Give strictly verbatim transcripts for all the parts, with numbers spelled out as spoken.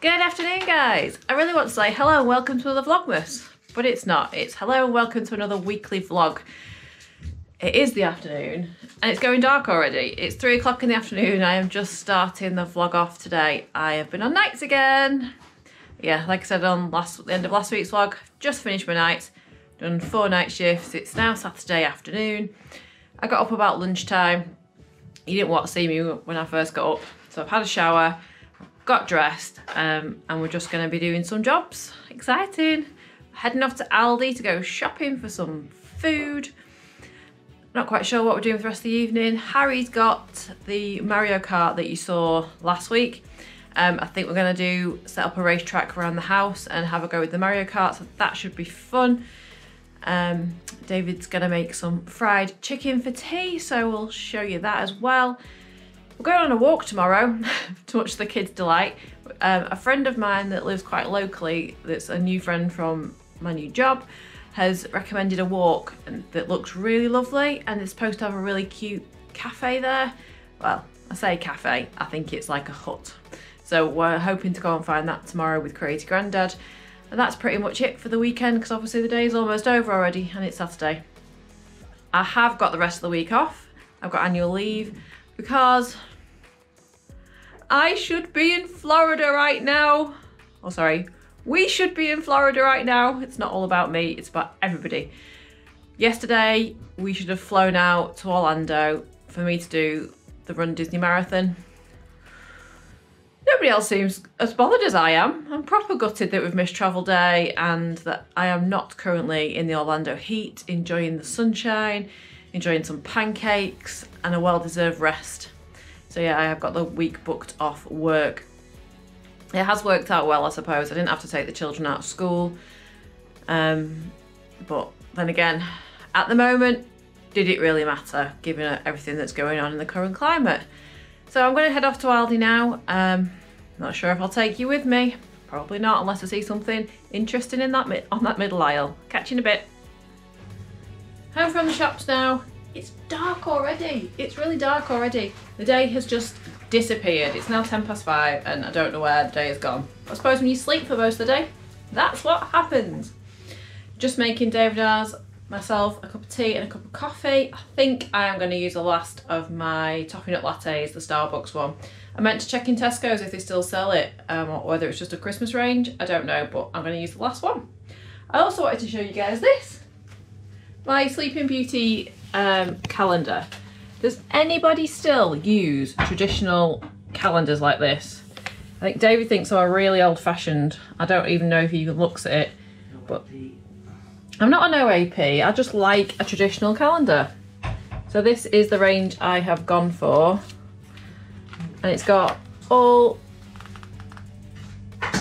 Good afternoon, guys. I really want to say hello and welcome to another Vlogmas, but it's not. It's hello and welcome to another weekly vlog. It is the afternoon and it's going dark already. It's three o'clock in the afternoon. I am just starting the vlog off today. I have been on nights again. Yeah, like I said on last the end of last week's vlog, just finished my nights, done four night shifts. It's now Saturday afternoon. I got up about lunchtime. You didn't want to see me when I first got up. So I've had a shower, got dressed, um, and we're just gonna be doing some jobs. Exciting. Heading off to Aldi to go shopping for some food. Not quite sure what we're doing for the rest of the evening. Harry's got the Mario Kart that you saw last week. Um, I think we're gonna do, set up a racetrack around the house and have a go with the Mario Kart, so that should be fun. Um, David's gonna make some fried chicken for tea, so we'll show you that as well. We're going on a walk tomorrow to much the kids' delight. Um, a friend of mine that lives quite locally, that's a new friend from my new job, has recommended a walk that looks really lovely, and it's supposed to have a really cute cafe there. Well, I say cafe, I think it's like a hut. So we're hoping to go and find that tomorrow with Crazy Granddad. And that's pretty much it for the weekend, because obviously the day's almost over already and it's Saturday. I have got the rest of the week off. I've got annual leave because I should be in Florida right now. Oh, sorry. We should be in Florida right now. It's not all about me, it's about everybody. Yesterday, we should have flown out to Orlando for me to do the Run Disney Marathon. Nobody else seems as bothered as I am. I'm proper gutted that we've missed travel day and that I am not currently in the Orlando heat, enjoying the sunshine, enjoying some pancakes and a well-deserved rest. So yeah, I have got the week booked off work. It has worked out well, I suppose. I didn't have to take the children out of school. Um, but then again, at the moment, did it really matter, given everything that's going on in the current climate? So I'm gonna head off to Aldi now. Um, not sure if I'll take you with me. Probably not, unless I see something interesting in that on that middle aisle. Catch you in a bit. Home from the shops now. It's dark already. It's really dark already. The day has just disappeared. It's now ten past five and I don't know where the day has gone. I suppose when you sleep for most of the day, that's what happens. Just making David ours, myself a cup of tea and a cup of coffee. I think I am going to use the last of my toffee nut lattes, the Starbucks one. I meant to check in Tesco's if they still sell it, um, or whether it's just a Christmas range, I don't know, but I'm going to use the last one. I also wanted to show you guys this, my Sleeping Beauty um, calendar. Does anybody still use traditional calendars like this? I think David thinks I'm really old-fashioned. I don't even know if he even looks at it, but I'm not an O A P, I just like a traditional calendar. So this is the range I have gone for. And it's got all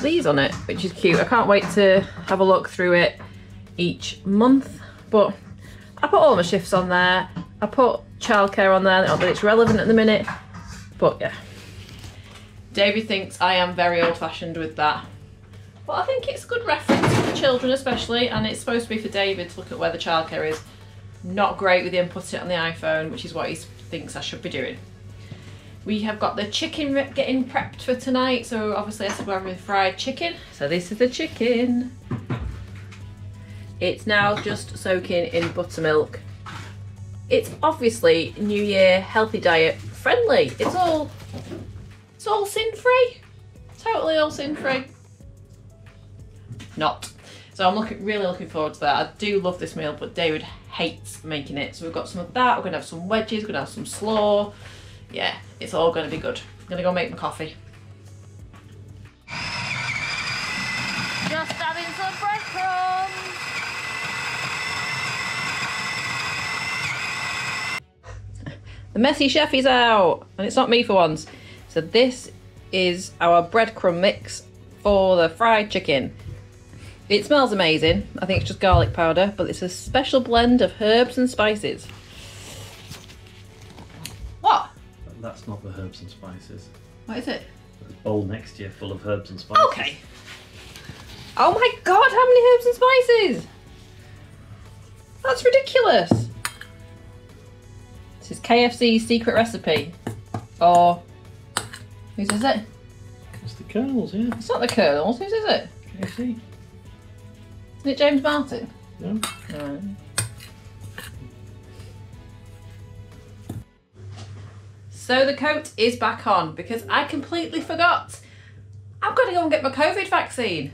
these on it, which is cute. I can't wait to have a look through it each month. But I put all my shifts on there. I put childcare on there, not that it's relevant at the minute, but yeah. David thinks I am very old-fashioned with that. But I think it's a good reference for children especially, and it's supposed to be for David to look at where the childcare is. Not great with him putting it on the iPhone, which is what he thinks I should be doing. We have got the chicken getting prepped for tonight, so obviously I said we're having fried chicken. So this is the chicken. It's now just soaking in buttermilk. It's obviously New Year, healthy diet friendly. It's all, it's all sin-free. Totally all sin-free. Not. So I'm looking, really looking forward to that. I do love this meal, but David hates making it. So we've got some of that, we're gonna have some wedges, we're gonna have some slaw. Yeah, it's all gonna be good. I'm gonna go make my coffee. Just having some breadcrumbs. The messy chef is out, and it's not me for once. So this is our breadcrumb mix for the fried chicken. It smells amazing. I think it's just garlic powder, but it's a special blend of herbs and spices. What? That's not the herbs and spices. What is it? There's a bowl next to you full of herbs and spices. Okay. Oh my God, how many herbs and spices? That's ridiculous. This is K F C's secret recipe. Or, whose is it? It's the Colonel's, yeah. It's not the Colonel's, whose is it? K F C. Isn't it James Martin? No. No. So the coat is back on because I completely forgot. I've got to go and get my COVID vaccine.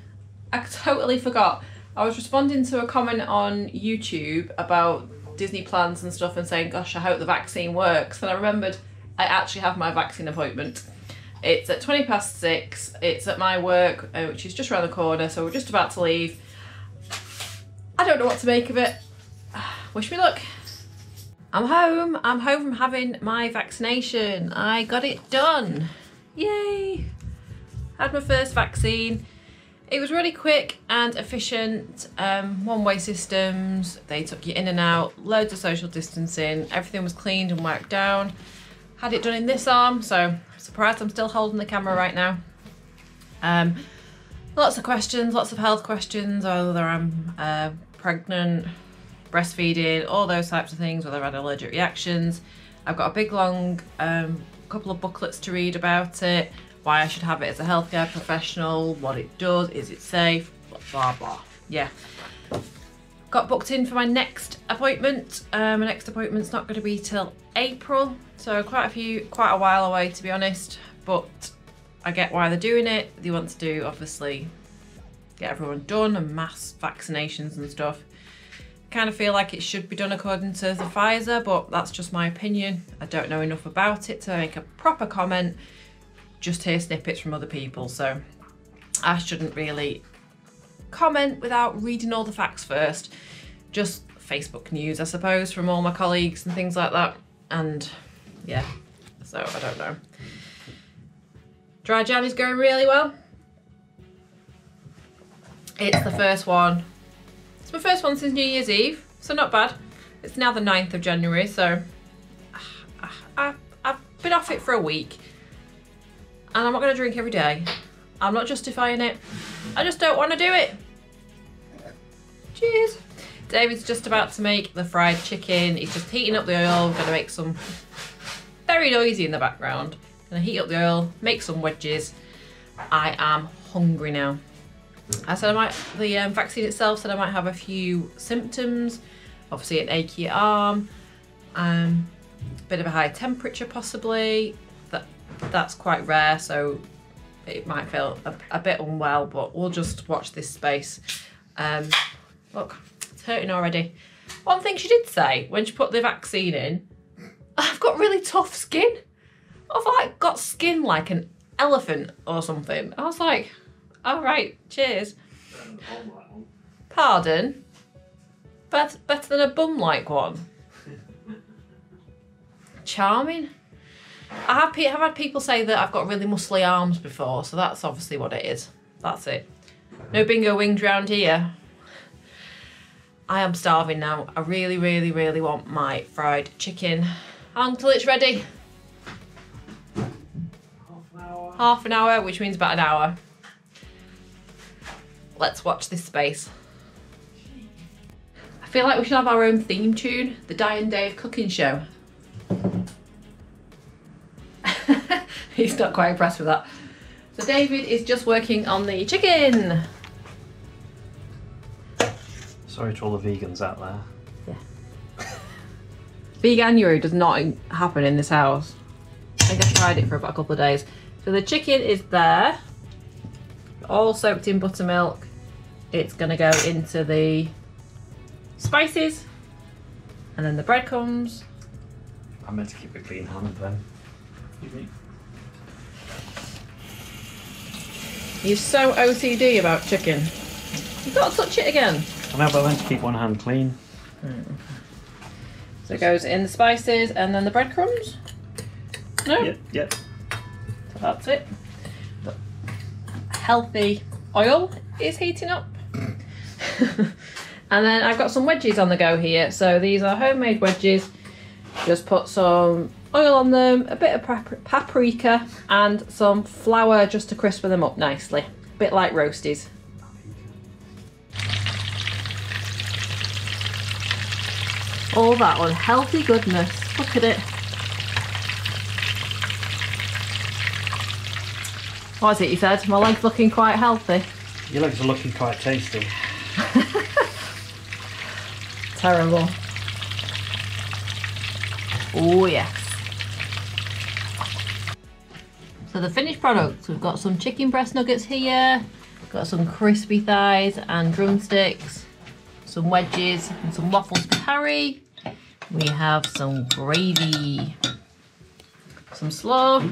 I totally forgot. I was responding to a comment on YouTube about Disney plans and stuff and saying, gosh, I hope the vaccine works. And I remembered I actually have my vaccine appointment. It's at twenty past six. It's at my work, which is just around the corner. So we're just about to leave. I don't know what to make of it. Wish me luck. I'm home. I'm home from having my vaccination. I got it done. Yay. Had my first vaccine. It was really quick and efficient. Um, one-way systems. They took you in and out. Loads of social distancing. Everything was cleaned and wiped down. Had it done in this arm, so I'm surprised I'm still holding the camera right now. Um, lots of questions, lots of health questions, whether I'm uh, pregnant, breastfeeding, all those types of things, whether I've had allergic reactions. I've got a big long um, couple of booklets to read about it, why I should have it as a healthcare professional, what it does, is it safe, blah, blah, blah. Yeah. Got booked in for my next appointment. Um, my next appointment's not gonna be till April, so quite a few, quite a while away to be honest, but I get why they're doing it. They want to do, obviously, get everyone done and mass vaccinations and stuff. Kind of feel like it should be done according to the Pfizer, but that's just my opinion. I don't know enough about it to make a proper comment, just hear snippets from other people, so I shouldn't really comment without reading all the facts first. Just Facebook news, I suppose, from all my colleagues and things like that, and yeah, so I don't know. Dry Jan is going really well. It's the first one. My first one since New Year's Eve, so not bad. It's now the ninth of January, so I, I, I've been off it for a week and I'm not gonna drink every day. I'm not justifying it. I just don't wanna do it. Cheers. David's just about to make the fried chicken. He's just heating up the oil. I'm gonna make some, very noisy in the background. Gonna heat up the oil, make some wedges. I am hungry now. I said I might, the um, vaccine itself said I might have a few symptoms, obviously an achy arm, um, a bit of a high temperature possibly, that that's quite rare, so it might feel a, a bit unwell, but we'll just watch this space. Um, look, it's hurting already. One thing she did say when she put the vaccine in, I've got really tough skin. I've like got skin like an elephant or something. I was like, all right, cheers. Pardon? Better, better than a bum-like one. Charming. I have, I've had people say that I've got really muscly arms before, so that's obviously what it is. That's it. No bingo winged round here. I am starving now. I really, really, really want my fried chicken. How long till it's ready? Half an hour. Half an hour, which means about an hour. Let's watch this space. I feel like we should have our own theme tune, the Dying Day of Cooking Show. He's not quite impressed with that. So David is just working on the chicken. Sorry to all the vegans out there. Yeah. Veganuary does not happen in this house. I think I've tried it for about a couple of days. So the chicken is there, all soaked in buttermilk. It's gonna go into the spices and then the breadcrumbs. I meant to keep a clean hand then. You're so O C D about chicken. You've got to touch it again. I know, but I meant to keep one hand clean. Mm. So it goes in the spices and then the breadcrumbs? No? Yep, yep. So that's it. Healthy oil is heating up. And then I've got some wedges on the go here. So these are homemade wedges. Just put some oil on them, a bit of pap paprika and some flour just to crisp them up nicely. A bit like roasties. All that unhealthy goodness. Look at it. What was it you said? My leg's looking quite healthy. Your legs are looking quite tasty. Terrible. Oh yes. So the finished products, we've got some chicken breast nuggets here, got some crispy thighs and drumsticks, some wedges and some waffles for Harry. We have some gravy, some slaw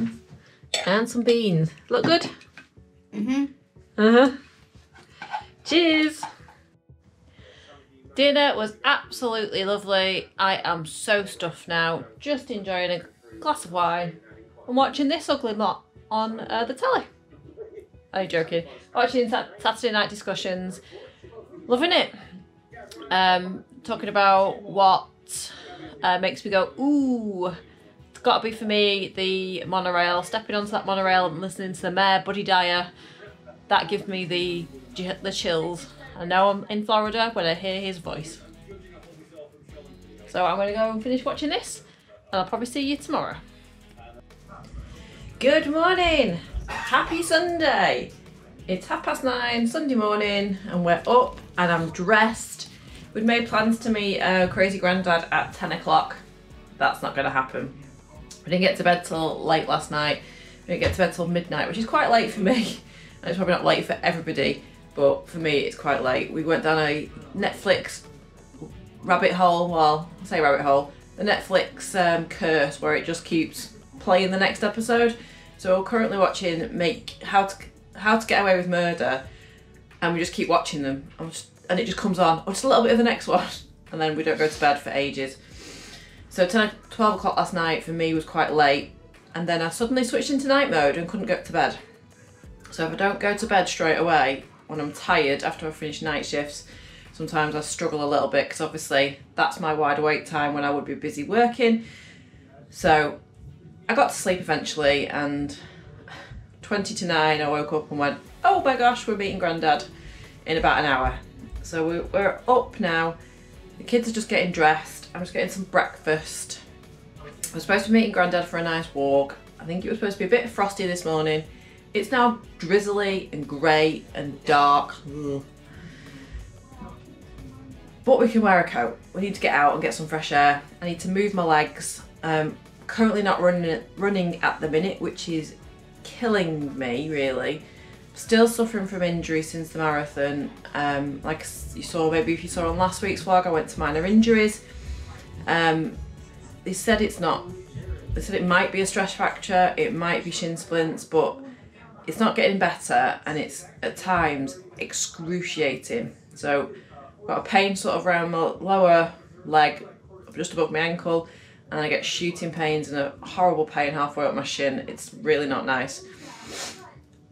and some beans. Look good? Mm-hmm. Uh-huh. Cheers. Dinner was absolutely lovely. I am so stuffed now, just enjoying a glass of wine and watching this ugly lot on uh, the telly. Are you joking? Watching Saturday Night Discussions, loving it. Um, talking about what uh, makes me go, ooh, it's got to be for me the monorail, stepping onto that monorail and listening to the Mayor, Buddy Dyer. That gives me the, the chills. And now I'm in Florida when I hear his voice. So I'm going to go and finish watching this and I'll probably see you tomorrow. Good morning. Happy Sunday! It's half past nine Sunday morning and we're up and I'm dressed. We'd made plans to meet uh, Crazy Granddad at ten o'clock. That's not going to happen. We didn't get to bed till late last night. We didn't get to bed till midnight, which is quite late for me. And it's probably not late for everybody, but for me it's quite late. We went down a Netflix rabbit hole, well, I say rabbit hole, the Netflix um, curse where it just keeps playing the next episode. So we're currently watching Make How to How to Get Away with Murder, and we just keep watching them, and, just, and it just comes on. Oh, just a little bit of the next one, and then we don't go to bed for ages. So ten, twelve o'clock last night for me was quite late, and then I suddenly switched into night mode and couldn't get to bed. So if I don't go to bed straight away when I'm tired after I finish night shifts, sometimes I struggle a little bit because obviously that's my wide awake time when I would be busy working. So I got to sleep eventually, and twenty to nine I woke up and went, oh my gosh, we're meeting Grandad in about an hour. So we're up now, the kids are just getting dressed, I'm just getting some breakfast. I was supposed to be meeting Grandad for a nice walk. I think it was supposed to be a bit frosty this morning. It's now drizzly and grey and dark. Ugh. But we can wear a coat. We need to get out and get some fresh air. I need to move my legs. Um, Currently not running running at the minute, which is killing me really. Still suffering from injury since the marathon. Um, like you saw, maybe if you saw on last week's vlog, I went to minor injuries. Um, they said it's not. They said it might be a stress fracture, it might be shin splints, but it's not getting better, and it's at times excruciating. So I've got a pain sort of around my lower leg, just above my ankle. And I get shooting pains and a horrible pain halfway up my shin. It's really not nice.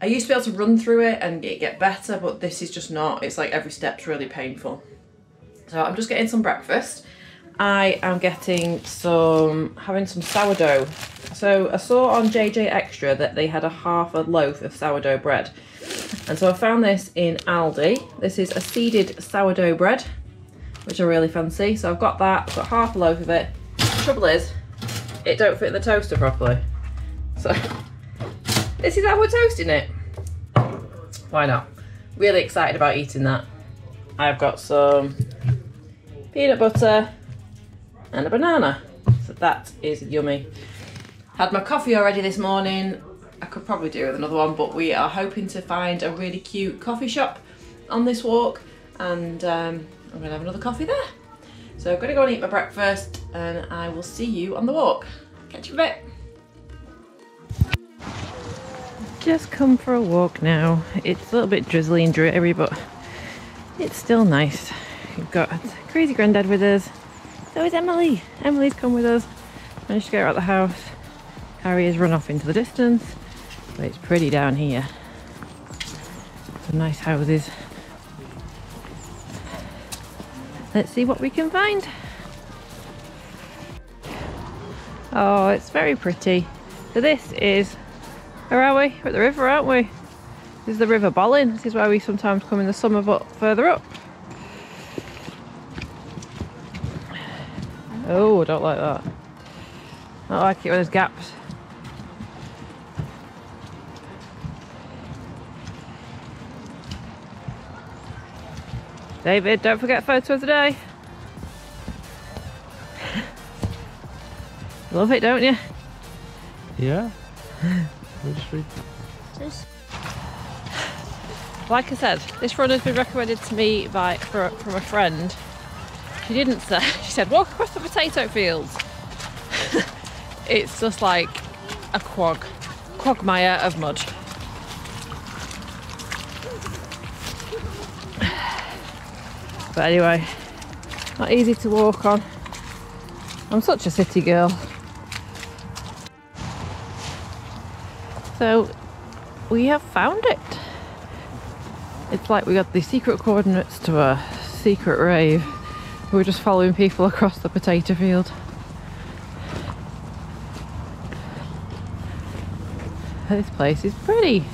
I used to be able to run through it and it get better, but this is just not. It's like every step's really painful. So I'm just getting some breakfast. I am getting some, having some sourdough. So I saw on J J Extra that they had a half a loaf of sourdough bread. And so I found this in Aldi. This is a seeded sourdough bread, which I really fancy. So I've got that, I've got half a loaf of it. Trouble is, it don't fit the toaster properly. So this is how we're toasting it. Why not? Really excited about eating that. I've got some peanut butter and a banana. So that is yummy. Had my coffee already this morning. I could probably do with another one, but we are hoping to find a really cute coffee shop on this walk, and um, I'm gonna have another coffee there. So I'm gonna go and eat my breakfast and I will see you on the walk. Catch you in a bit. Just come for a walk now. It's a little bit drizzly and dreary, but it's still nice. We've got Crazy Granddad with us. So is Emily. Emily's come with us. Managed to get her out the house. Harry has run off into the distance, but it's pretty down here. Some nice houses. Let's see what we can find. Oh, it's very pretty. So this is, where are we? We're at the river, aren't we? This is the River Bollin. This is where we sometimes come in the summer, but further up. Oh, I don't like that. I don't like it when there's gaps. David, don't forget photo of the day. Love it, don't you? Yeah. Like I said, this run has been recommended to me by for, from a friend. She didn't say. She said, walk across the potato fields. It's just like a quag, quagmire of mud. But anyway, not easy to walk on. I'm such a city girl. So we have found it. It's like we got the secret coordinates to a secret rave. We're just following people across the potato field. This place is pretty.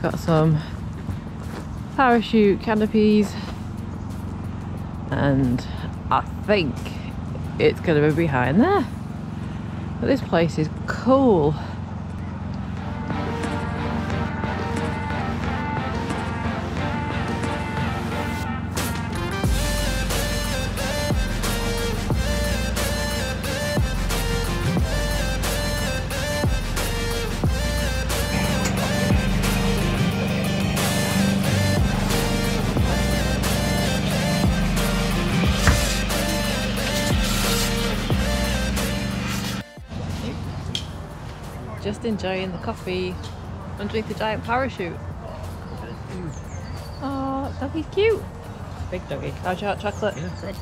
Got some parachute canopies, and I think it's going to be behind there. But this place is cool. Just enjoying the coffee underneath the giant parachute. Oh, doggy's cute. Big doggy. How's your hot chocolate? Good.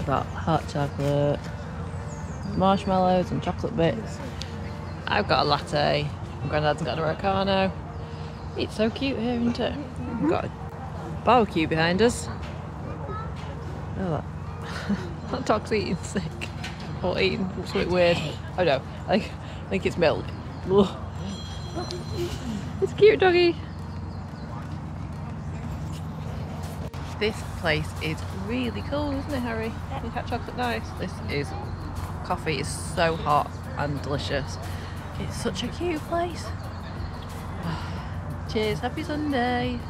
I've got hot chocolate, marshmallows and chocolate bits. I've got a latte. My granddad's got an Americano. It's so cute here, isn't it? We've got a barbecue behind us. Oh, that, that dog's eating sick. Or eating something weird. Oh no, I think, I think it's milk. Ugh. It's cute, doggy. This place is really cool, isn't it, Harry? Isn't that chocolate nice? This is coffee is so hot and delicious. It's such a cute place. Cheers, happy Sunday.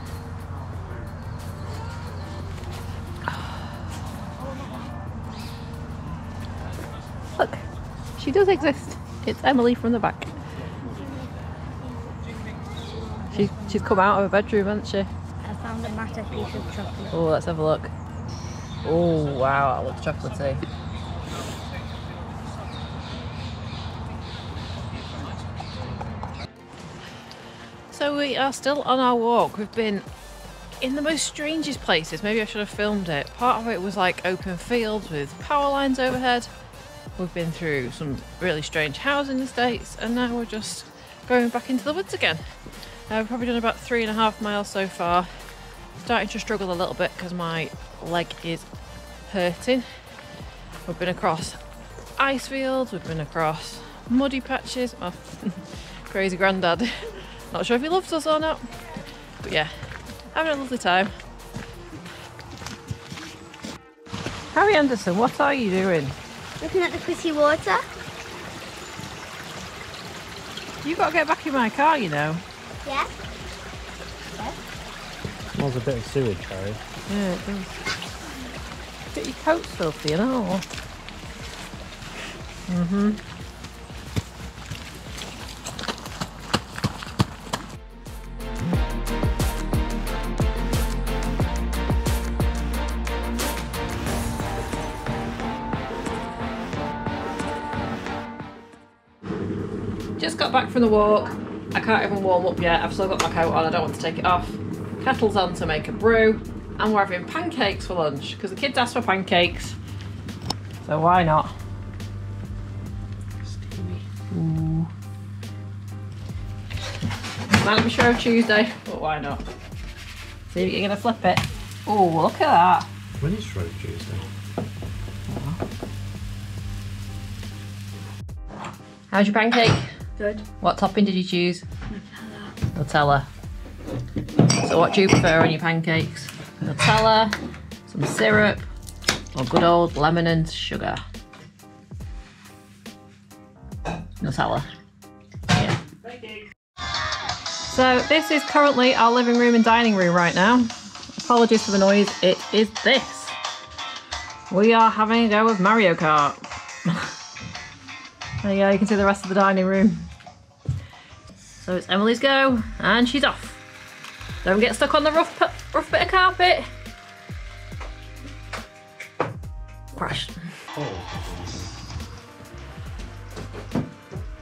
Look, she does exist. It's Emily from the back. She, she's come out of her bedroom, hasn't she? I found a massive piece of chocolate. Oh, let's have a look. Oh, wow, that looks chocolatey. So we are still on our walk. We've been in the most strangest places. Maybe I should have filmed it. Part of it was like open fields with power lines overhead. We've been through some really strange housing estates, and now we're just going back into the woods again. Uh, we've probably done about three and a half miles so far. Starting to struggle a little bit because my leg is hurting. We've been across ice fields, we've been across muddy patches. My crazy granddad, not sure if he loves us or not, but yeah, having a lovely time. Harry Anderson, what are you doing? Looking at the pretty water. You've got to get back in my car, you know. Yeah. Yeah. Smells a bit of sewage, Harry. Yeah, it does. Get your coat filthy and all. Mm-hmm. Just got back from the walk. I can't even warm up yet. I've still got my coat on. I don't want to take it off. Kettle's on to make a brew, and we're having pancakes for lunch because the kids asked for pancakes. So why not? Steamy. Ooh. Might be Shrove Tuesday, but why not? See if you're gonna flip it. Oh, look at that. When is Shrove Tuesday? How's your pancake? Good. What topping did you choose? Nutella. Nutella. So what do you prefer on your pancakes? Nutella, some syrup, or good old lemon and sugar? Nutella. Yeah. So So this is currently our living room and dining room right now. Apologies for the noise, it is this. We are having a go with Mario Kart. There you go, you can see the rest of the dining room. So it's Emily's go, and she's off. Don't get stuck on the rough, rough bit of carpet. Crashed.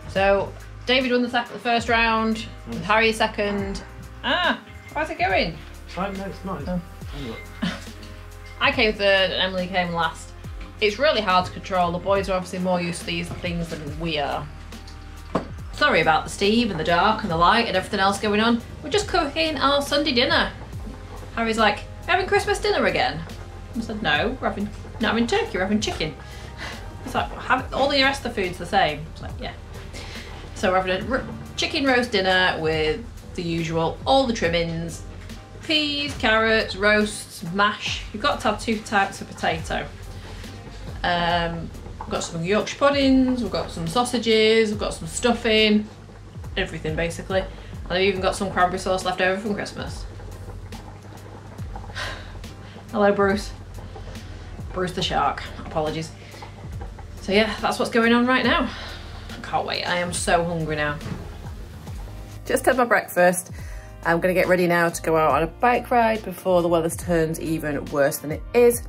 So David won the, sec the first round, nice. Harry second. Ah, how's it going? Right, no, it's not. Oh. I came third and Emily came last. It's really hard to control. The boys are obviously more used to these things than we are. Sorry about the steam and the dark and the light and everything else going on. We're just cooking our Sunday dinner. Harry's like, we're having Christmas dinner again. I said, no, we're having, not having turkey, we're having chicken. It's like, well, have, all the rest of the food's the same. It's like, yeah. So we're having a chicken roast dinner with the usual, all the trimmings, peas, carrots, roasts, mash. You've got to have two types of potato. Um, we've got some Yorkshire puddings, we've got some sausages, we've got some stuffing, everything basically. And I've even got some cranberry sauce left over from Christmas. Hello, Bruce. Bruce the shark, apologies. So yeah, that's what's going on right now. I can't wait, I am so hungry now. Just had my breakfast. I'm gonna get ready now to go out on a bike ride before the weather turns even worse than it is.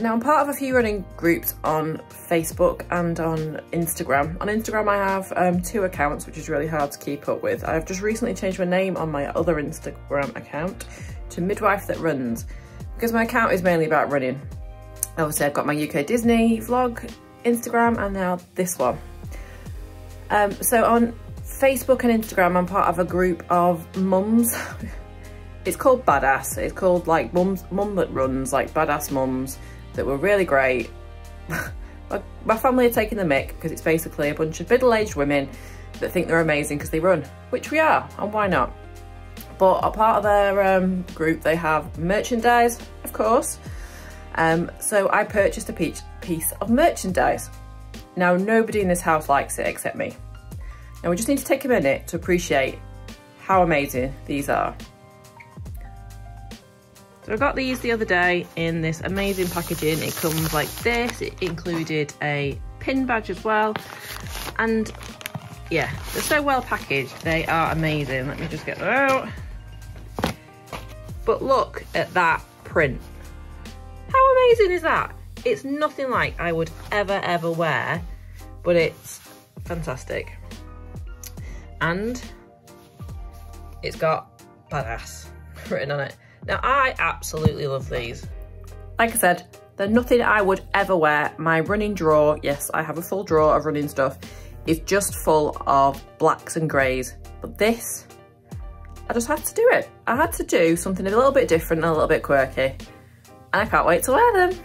Now I'm part of a few running groups on Facebook and on Instagram. On Instagram I have um, two accounts, which is really hard to keep up with. I've just recently changed my name on my other Instagram account to Midwife That Runs, because my account is mainly about running. Obviously I've got my U K Disney vlog, Instagram, and now this one. Um, so on Facebook and Instagram I'm part of a group of mums. It's called Badass. It's called like mums, Mum That Runs, like Badass Mums, that were really great. my, my family are taking the mick because it's basically a bunch of middle-aged women that think they're amazing because they run, which we are, and why not? But a part of their um, group, they have merchandise, of course. Um, so I purchased a piece of merchandise. Now nobody in this house likes it except me. Now we just need to take a minute to appreciate how amazing these are. So I got these the other day in this amazing packaging. It comes like this. It included a pin badge as well. And yeah, they're so well packaged. They are amazing. Let me just get them out. But look at that print. How amazing is that? It's nothing like I would ever, ever wear, but it's fantastic. And it's got badass written on it. Now, I absolutely love these. Like I said, they're nothing I would ever wear. My running drawer, yes, I have a full drawer of running stuff, is just full of blacks and greys. But this, I just had to do it. I had to do something a little bit different and a little bit quirky. And I can't wait to wear them.